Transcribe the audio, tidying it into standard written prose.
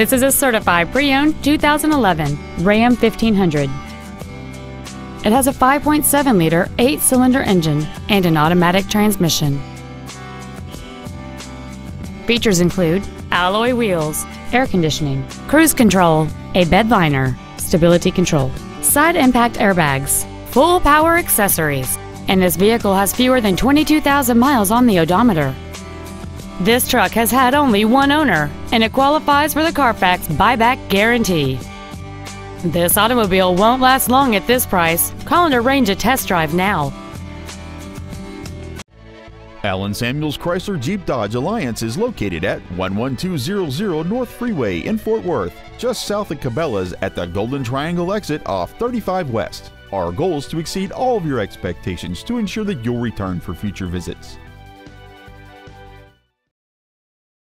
This is a certified pre-owned 2011 Ram 1500. It has a 5.7-liter 8-cylinder engine and an automatic transmission. Features include alloy wheels, air conditioning, cruise control, a bed liner, stability control, side impact airbags, full power accessories, and this vehicle has fewer than 22,000 miles on the odometer. This truck has had only one owner, and it qualifies for the Carfax buyback guarantee. This automobile won't last long at this price. Call and arrange a test drive now. Alan Samuels Chrysler Jeep Dodge Alliance is located at 11200 North Freeway in Fort Worth, just south of Cabela's at the Golden Triangle exit off 35 West. Our goal is to exceed all of your expectations to ensure that you'll return for future visits.